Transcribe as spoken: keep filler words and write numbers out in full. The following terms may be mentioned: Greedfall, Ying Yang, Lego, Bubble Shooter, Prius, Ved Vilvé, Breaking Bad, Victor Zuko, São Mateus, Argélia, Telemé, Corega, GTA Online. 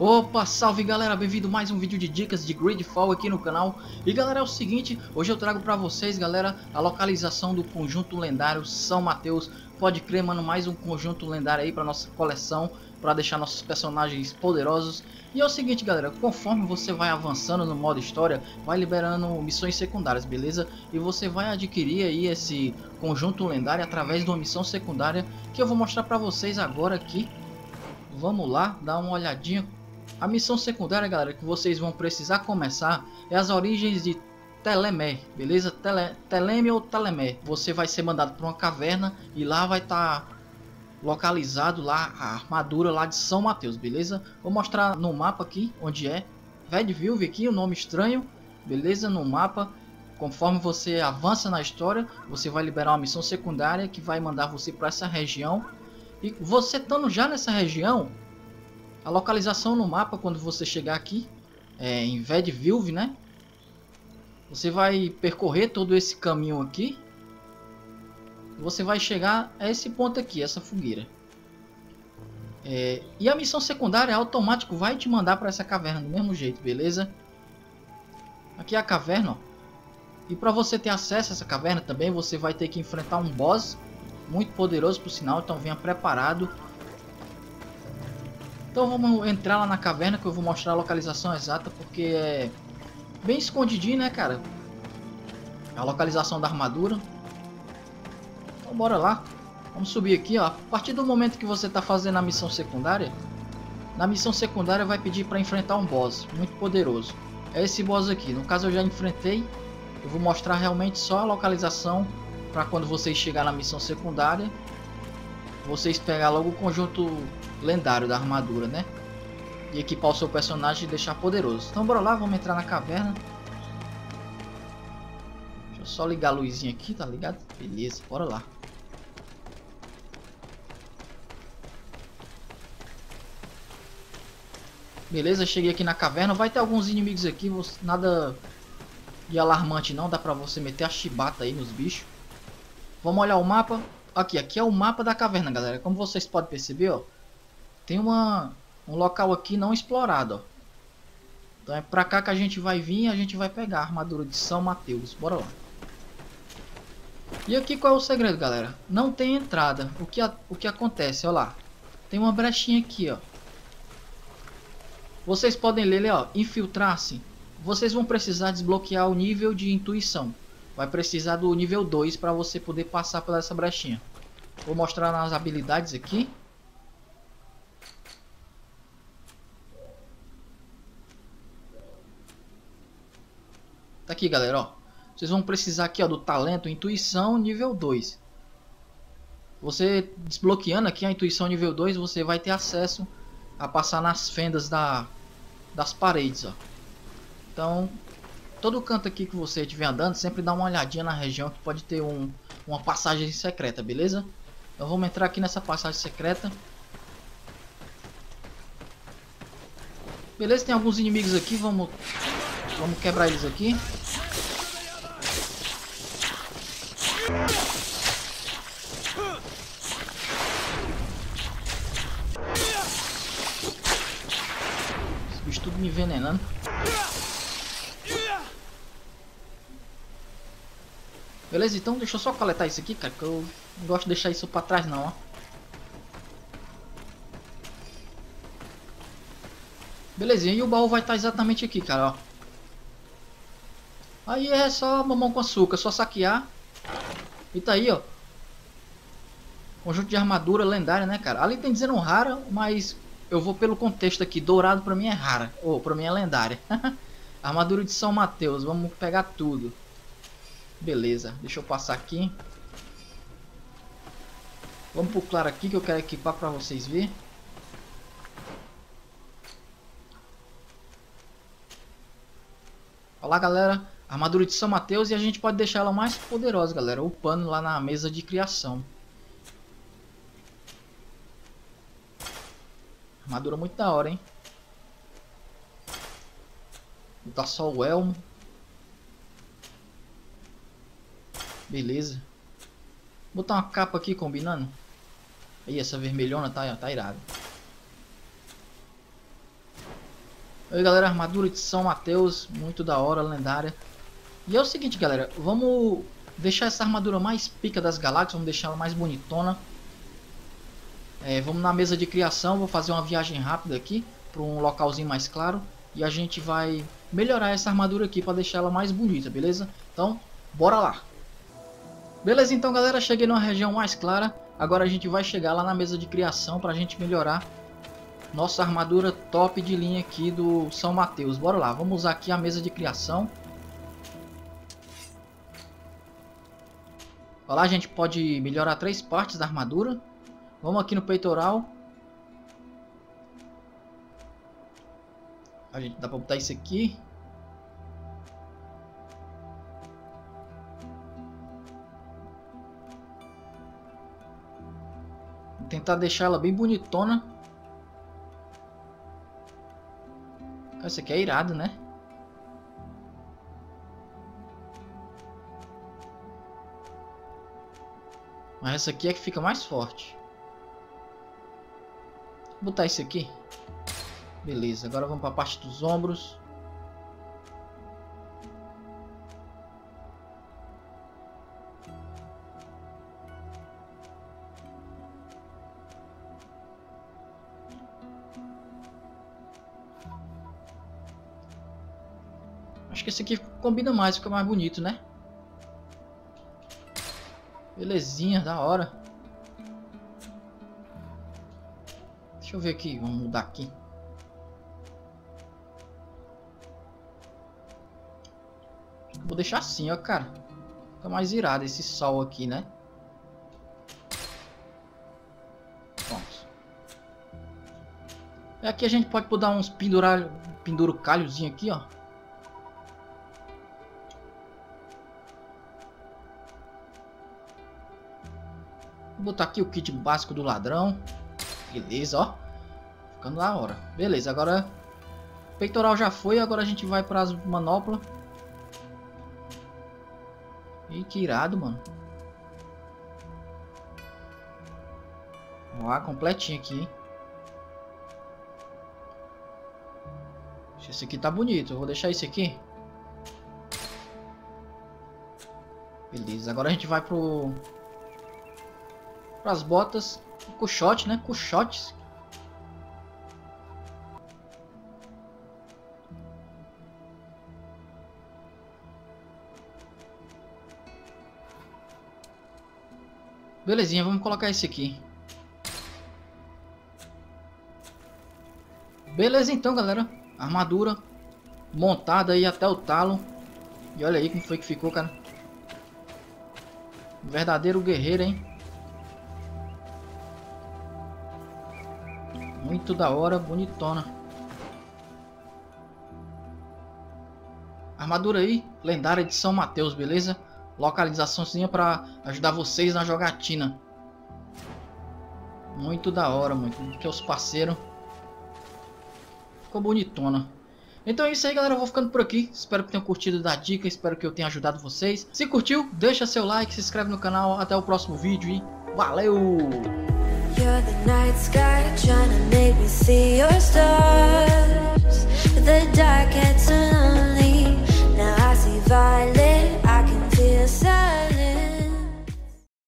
Opa, salve galera, bem-vindo a mais um vídeo de dicas de Greedfall aqui no canal. E galera, é o seguinte, hoje eu trago pra vocês, galera, a localização do conjunto lendário São Mateus. Pode crer, mano, mais um conjunto lendário aí pra nossa coleção, pra deixar nossos personagens poderosos. E é o seguinte, galera, conforme você vai avançando no modo história, vai liberando missões secundárias, beleza? E você vai adquirir aí esse conjunto lendário através de uma missão secundária que eu vou mostrar pra vocês agora aqui. Vamos lá, dá uma olhadinha. A missão secundária, galera, que vocês vão precisar começar é as origens de Telemé, beleza? Tele, Telemé ou Telemé. Você vai ser mandado para uma caverna e lá vai estar tá localizado lá a armadura lá de São Mateus, beleza? Vou mostrar no mapa aqui onde é. Ved Vilvé aqui, o um nome estranho, beleza? No mapa, conforme você avança na história, você vai liberar uma missão secundária que vai mandar você para essa região. E você estando já nessa região, a localização no mapa, quando você chegar aqui, é, em Ved Vilvé, né? Você vai percorrer todo esse caminho aqui. Você vai chegar a esse ponto aqui, essa fogueira. É, e a missão secundária automático vai te mandar para essa caverna do mesmo jeito, beleza? Aqui é a caverna, ó. E para você ter acesso a essa caverna também, você vai ter que enfrentar um boss muito poderoso, por sinal, então venha preparado. Então vamos entrar lá na caverna que eu vou mostrar a localização exata, porque é bem escondidinho, né, cara? A localização da armadura. Então bora lá. Vamos subir aqui, ó. A partir do momento que você tá fazendo a missão secundária, na missão secundária vai pedir para enfrentar um boss muito poderoso. É esse boss aqui. No caso eu já enfrentei. Eu vou mostrar realmente só a localização para quando vocês chegar na missão secundária, vocês pegar logo o conjunto lendário da armadura, né? E equipar o seu personagem e deixar poderoso. Então bora lá, vamos entrar na caverna. Deixa eu só ligar a luzinha aqui, tá ligado? Beleza, bora lá. Beleza, cheguei aqui na caverna. Vai ter alguns inimigos aqui, nada de alarmante não. Dá pra você meter a chibata aí nos bichos. Vamos olhar o mapa. Aqui, aqui é o mapa da caverna, galera. Como vocês podem perceber, ó, tem uma, um local aqui não explorado, ó. Então é pra cá que a gente vai vir e a gente vai pegar a armadura de São Mateus. Bora lá. E aqui qual é o segredo, galera? Não tem entrada. O que, a, o que acontece, ó lá. Tem uma brechinha aqui, ó. Vocês podem ler, ó. Infiltrar-se. Vocês vão precisar desbloquear o nível de intuição. Vai precisar do nível dois para você poder passar por essa brechinha. Vou mostrar nas habilidades aqui. Tá aqui, galera, ó. Vocês vão precisar aqui, ó, do talento intuição nível dois. Você desbloqueando aqui a intuição nível dois, você vai ter acesso a passar nas fendas da, das paredes, ó. Então, todo canto aqui que você estiver andando, sempre dá uma olhadinha na região que pode ter um, uma passagem secreta, beleza? Então vamos entrar aqui nessa passagem secreta. Beleza, tem alguns inimigos aqui, vamos, vamos quebrar eles aqui. Esse bicho tudo me envenenando. Beleza, então deixa eu só coletar isso aqui, cara, que eu não gosto de deixar isso pra trás não, ó. Belezinha, e o baú vai estar exatamente aqui, cara, ó. Aí é só mamão com açúcar, só saquear. E tá aí, ó. Conjunto de armadura lendária, né, cara. Ali tem dizendo rara, mas eu vou pelo contexto aqui. Dourado pra mim é rara, ou pra mim é lendária. Armadura de São Mateus, vamos pegar tudo. Beleza, deixa eu passar aqui. Vamos pro claro aqui que eu quero equipar pra vocês verem. Olá, galera, armadura de São Mateus, e a gente pode deixar ela mais poderosa, galera, upando lá na mesa de criação. Armadura muito da hora, hein? Vou botar só o elmo. Beleza. Vou botar uma capa aqui combinando. Aí essa vermelhona tá, tá irada. Aí galera, armadura de São Mateus, muito da hora, lendária. E é o seguinte galera, vamos deixar essa armadura mais pica das galáxias, vamos deixar ela mais bonitona. É, vamos na mesa de criação, vou fazer uma viagem rápida aqui para um localzinho mais claro. E a gente vai melhorar essa armadura aqui para deixar ela mais bonita, beleza? Então, bora lá! Beleza, então galera, cheguei numa região mais clara. Agora a gente vai chegar lá na mesa de criação para a gente melhorar nossa armadura top de linha aqui do São Mateus. Bora lá, vamos usar aqui a mesa de criação. Olha lá, a gente pode melhorar três partes da armadura. Vamos aqui no peitoral. A gente dá para botar isso aqui. Vou tentar deixar ela bem bonitona. Essa aqui é irado, né? Mas essa aqui é que fica mais forte. Vou botar isso aqui. Beleza, agora vamos para a parte dos ombros. Acho que esse aqui combina mais, fica mais bonito, né? Belezinha, da hora. Deixa eu ver aqui, vamos mudar aqui. Vou deixar assim, ó, cara. Fica mais irado esse sol aqui, né? Pronto. E aqui a gente pode dar uns pendurar, pendurucalhozinho aqui, ó. Vou botar aqui o kit básico do ladrão. Beleza, ó. Ficando da hora. Beleza, agora o peitoral já foi. Agora a gente vai para as manoplas. Ih, que irado, mano. Vamos lá, completinho aqui, hein? Esse aqui tá bonito. Eu vou deixar esse aqui. Beleza, agora a gente vai pro... pras botas. Cuchote, né? Cuchotes. Belezinha, vamos colocar esse aqui. Beleza então galera, armadura montada aí até o talo. E olha aí como foi que ficou, cara. Verdadeiro guerreiro, hein. Muito da hora, bonitona. Armadura aí, lendária de São Mateus, beleza? Localizaçãozinha para ajudar vocês na jogatina. Muito da hora, muito dos seus parceiros. Ficou bonitona. Então é isso aí galera, eu vou ficando por aqui. Espero que tenham curtido da dica, espero que eu tenha ajudado vocês. Se curtiu, deixa seu like, se inscreve no canal. Até o próximo vídeo e valeu!